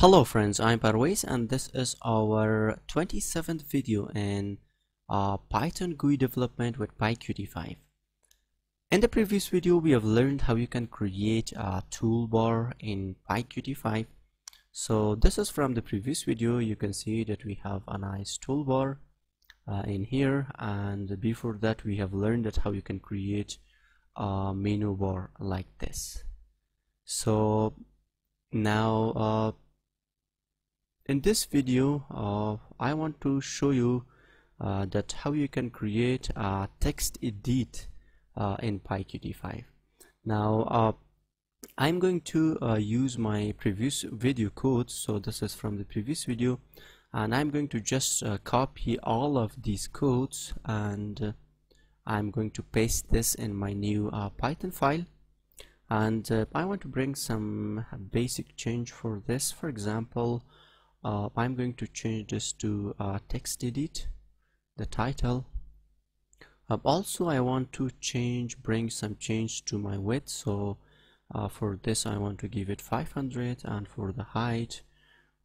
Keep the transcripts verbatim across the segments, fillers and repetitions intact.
Hello friends, I'm Parwiz and this is our twenty-seventh video in uh, Python G U I development with PyQt five. In the previous video we have learned how you can create a toolbar in PyQt five. So this is from the previous video. You can see that we have a nice toolbar uh, in here, and before that we have learned that how you can create a menu bar like this. So now uh, in this video, uh, I want to show you uh, that how you can create a text edit uh, in PyQt five. Now, uh, I'm going to uh, use my previous video code. So this is from the previous video, and I'm going to just uh, copy all of these codes, and uh, I'm going to paste this in my new uh, Python file. And uh, I want to bring some basic change for this. For example, Uh, I'm going to change this to uh, text edit, the title. Um, also, I want to change, bring some change to my width. So uh, for this, I want to give it five hundred, and for the height,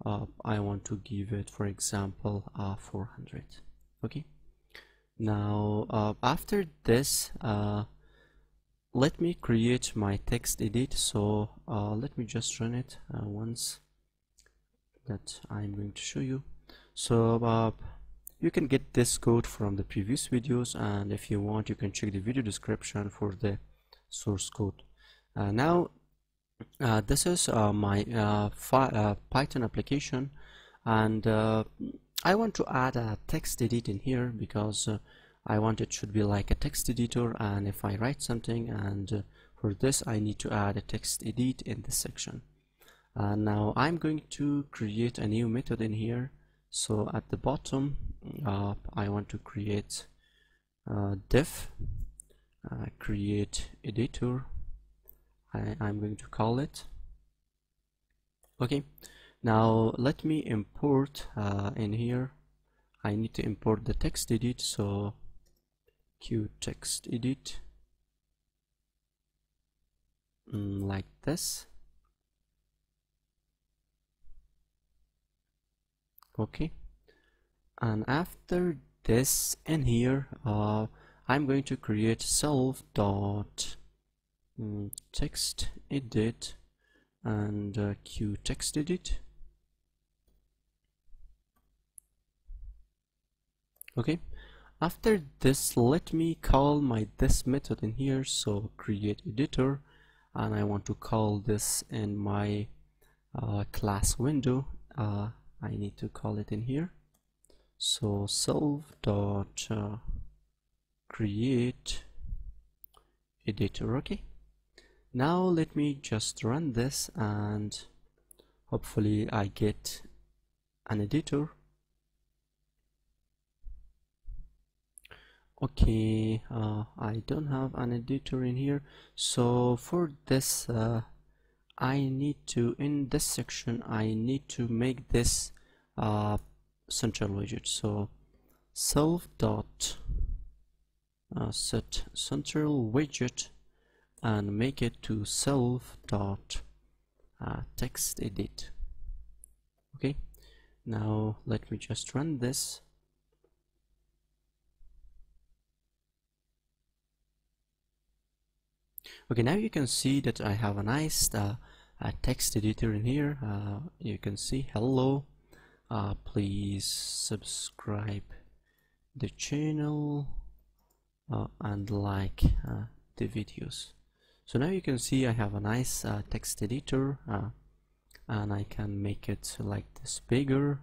uh, I want to give it, for example, uh, four hundred. Okay. Now, uh, after this, uh, let me create my text edit. So uh, let me just run it uh, once. That I'm going to show you. So uh, you can get this code from the previous videos, and if you want you can check the video description for the source code. Uh, now uh, this is uh, my uh, uh, Python application, and uh, I want to add a text edit in here because uh, I want it should be like a text editor, and if I write something, and uh, for this I need to add a text edit in this section. Uh, now I'm going to create a new method in here. So at the bottom, uh, I want to create uh, diff, uh, create editor, I, I'm going to call it. Okay, now let me import uh, in here. I need to import the text edit, so QTextEdit, mm, like this. Okay, and after this in here, uh, I'm going to create self dot mm, text edit and uh, QTextEdit. Okay, after this, let me call my this method in here. So create editor, and I want to call this in my uh, class window. Uh, I need to call it in here. So self dot uh, create editor. Okay, now let me just run this, and hopefully I get an editor. Okay, uh, I don't have an editor in here. So for this, uh, I need to, in this section, I need to make this uh, central widget. So self dot uh, set central widget, and make it to self dot uh, text edit. Okay, now let me just run this. Okay, now you can see that I have a nice uh, uh, text editor in here. Uh, you can see hello, uh, please subscribe the channel uh, and like uh, the videos. So now you can see I have a nice uh, text editor, uh, and I can make it like this bigger,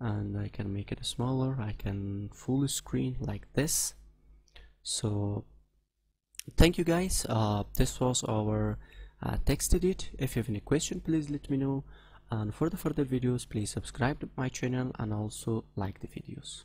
and I can make it smaller. I can full screen like this. So thank you guys, uh, this was our uh, text edit. If you have any question, please let me know, and for the further videos please subscribe to my channel and also like the videos.